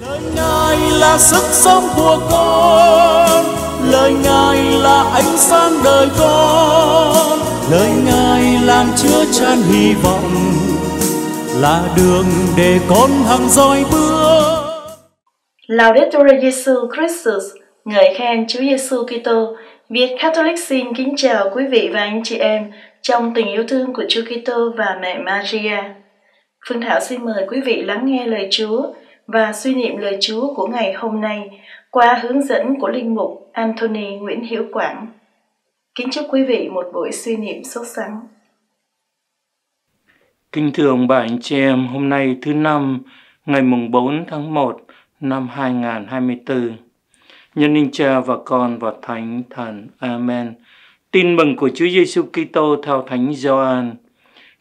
Lời Ngài là sức sống của con, lời Ngài là ánh sáng đời con, lời Ngài làm chứa chan hy vọng, là đường để con hằng dõi bước. Laudetur Giê-su Christus, ngợi khen Chúa Giê-su Kitô. Việt Catholic xin kính chào quý vị và anh chị em trong tình yêu thương của Chúa Kitô và Mẹ Maria. Phương Thảo xin mời quý vị lắng nghe lời Chúa và suy niệm lời Chúa của ngày hôm nay qua hướng dẫn của linh mục Anthony Nguyễn Hữu Quảng. Kính chúc quý vị một buổi suy niệm sốt sắng. Kính thưa ông bà anh chị em, hôm nay thứ Năm, ngày mùng 4 tháng 1 năm 2024. Nhân danh Cha và Con và Thánh Thần. Amen. Tin mừng của Chúa Giêsu Kitô theo Thánh Gioan.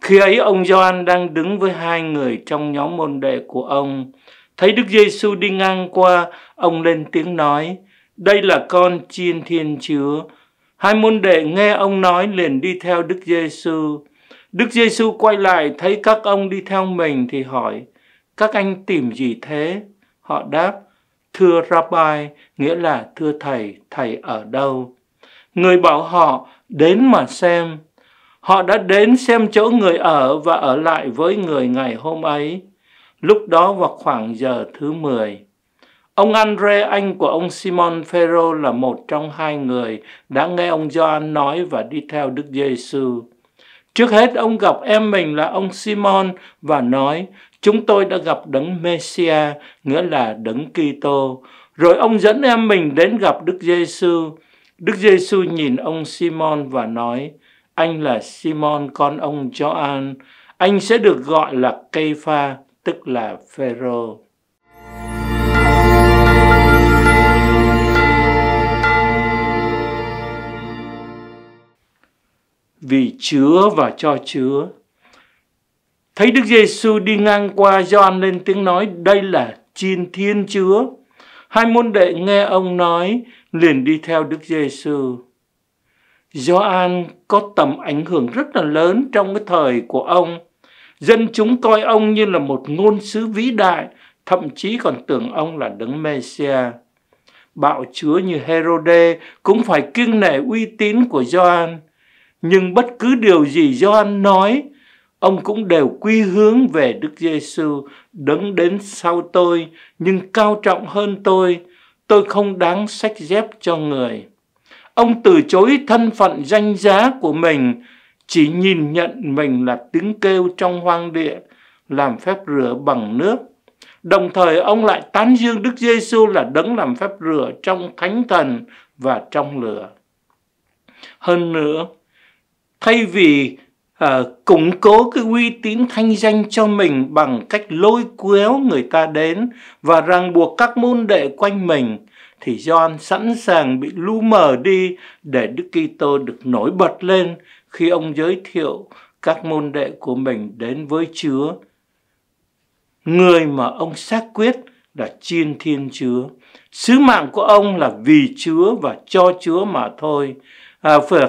Khi ấy ông Gioan đang đứng với hai người trong nhóm môn đệ của ông. Thấy Đức Giêsu đi ngang qua, ông lên tiếng nói: "Đây là Con Chiên Thiên Chúa." Hai môn đệ nghe ông nói liền đi theo Đức Giêsu. Đức Giêsu quay lại thấy các ông đi theo mình thì hỏi: "Các anh tìm gì thế?" Họ đáp: "Thưa Rabbi", nghĩa là thưa thầy, thầy ở đâu? Người bảo họ: "Đến mà xem." Họ đã đến xem chỗ người ở và ở lại với người ngày hôm ấy. Lúc đó vào khoảng giờ thứ 10, ông An-rê, anh của ông Si-môn Phê-rô, là một trong hai người đã nghe ông Gioan nói và đi theo Đức Giê-su. Trước hết ông gặp em mình là ông Si-môn và nói: "Chúng tôi đã gặp đấng Mê-si-a", nghĩa là đấng Kitô. Rồi ông dẫn em mình đến gặp Đức Giê-su. Đức Giê-su nhìn ông Si-môn và nói: "Anh là Si-môn, con ông Gioan, anh sẽ được gọi là Kê-pha", tức là Phê-rô. Vì chứa và cho chứa. Thấy Đức Giê-su đi ngang qua, Gioan lên tiếng nói: "Đây là Chiên Thiên Chúa." Hai môn đệ nghe ông nói liền đi theo Đức Giê-su. Gioan có tầm ảnh hưởng rất là lớn trong cái thời của ông. Dân chúng coi ông như là một ngôn sứ vĩ đại, thậm chí còn tưởng ông là đấng Mê-si-a. Bạo chúa như Herode cũng phải kiêng nể uy tín của Gioan. Nhưng bất cứ điều gì Gioan nói, ông cũng đều quy hướng về Đức Giê-su: "Đấng đến sau tôi, nhưng cao trọng hơn tôi không đáng xách dép cho người." Ông từ chối thân phận danh giá của mình, chỉ nhìn nhận mình là tiếng kêu trong hoang địa, làm phép rửa bằng nước. Đồng thời ông lại tán dương Đức Giê-su là đấng làm phép rửa trong Thánh Thần và trong lửa. Hơn nữa, thay vì củng cố cái uy tín thanh danh cho mình bằng cách lôi kéo người ta đến và ràng buộc các môn đệ quanh mình, thì Gioan sẵn sàng bị lu mờ đi để Đức Kitô được nổi bật lên khi ông giới thiệu các môn đệ của mình đến với Chúa, người mà ông xác quyết là Chiên Thiên Chúa. Sứ mạng của ông là vì Chúa và cho Chúa mà thôi.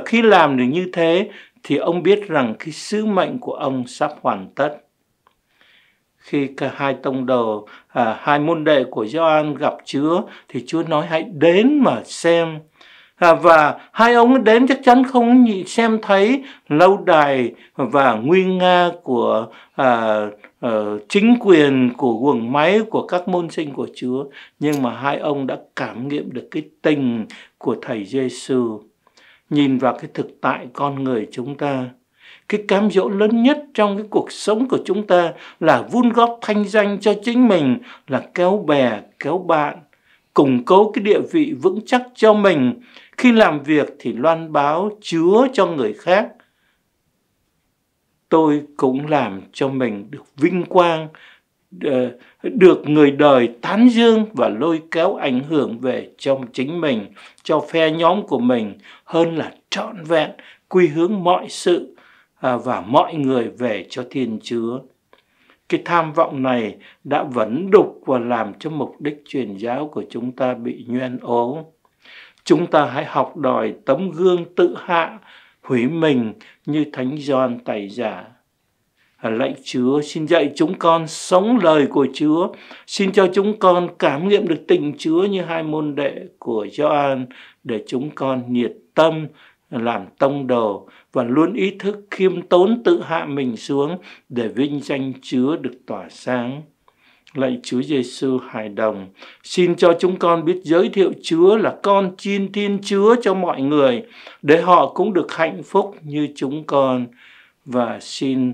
Khi làm được như thế thì ông biết rằng cái sứ mệnh của ông sắp hoàn tất. Khi cả hai tông đồ, hai môn đệ của Gioan gặp Chúa thì Chúa nói: "Hãy đến mà xem." Và hai ông đến chắc chắn không xem thấy lâu đài và nguy nga của chính quyền, của guồng máy, của các môn sinh của Chúa. Nhưng mà hai ông đã cảm nghiệm được cái tình của Thầy Giê-su. Nhìn vào cái thực tại con người chúng ta, cái cám dỗ lớn nhất trong cái cuộc sống của chúng ta là vun góp thanh danh cho chính mình, là kéo bè, kéo bạn, củng cố cái địa vị vững chắc cho mình. Khi làm việc thì loan báo Chúa cho người khác. Tôi cũng làm cho mình được vinh quang, được người đời tán dương và lôi kéo ảnh hưởng về trong chính mình, cho phe nhóm của mình, hơn là trọn vẹn quy hướng mọi sự và mọi người về cho Thiên Chúa. Cái tham vọng này đã vấn đục và làm cho mục đích truyền giáo của chúng ta bị nhoen ố. Chúng ta hãy học đòi tấm gương tự hạ, hủy mình như Thánh Gioan Tẩy Giả. Lạy Chúa, xin dạy chúng con sống lời của Chúa. Xin cho chúng con cảm nghiệm được tình Chúa như hai môn đệ của Gioan, để chúng con nhiệt tâm làm tông đồ và luôn ý thức khiêm tốn tự hạ mình xuống để vinh danh Chúa được tỏa sáng. Lạy Chúa Giê-xu hài đồng, xin cho chúng con biết giới thiệu Chúa là con chiên Thiên Chúa cho mọi người, để họ cũng được hạnh phúc như chúng con. Và xin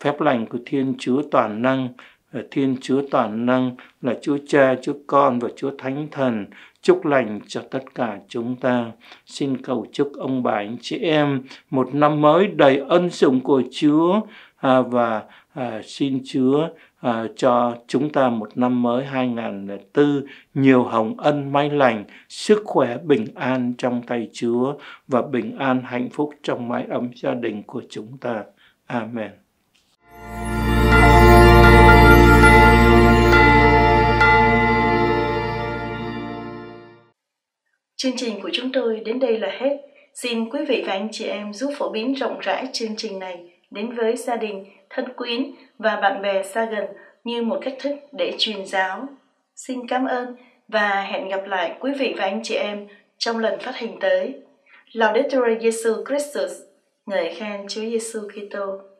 phép lành của Thiên Chúa toàn năng, Thiên Chúa toàn năng là Chúa Cha, Chúa Con và Chúa Thánh Thần, chúc lành cho tất cả chúng ta. Xin cầu chúc ông bà, anh chị em một năm mới đầy ân sủng của Chúa, và xin Chúa cho chúng ta một năm mới 2004 nhiều hồng ân may lành, sức khỏe bình an trong tay Chúa và bình an hạnh phúc trong mái ấm gia đình của chúng ta. Amen. Chương trình của chúng tôi đến đây là hết. Xin quý vị và anh chị em giúp phổ biến rộng rãi chương trình này đến với gia đình, thân quyến và bạn bè xa gần như một cách thức để truyền giáo. Xin cảm ơn và hẹn gặp lại quý vị và anh chị em trong lần phát hình tới. Laudetur Jesu Christus, ngợi khen Chúa Giêsu Kitô.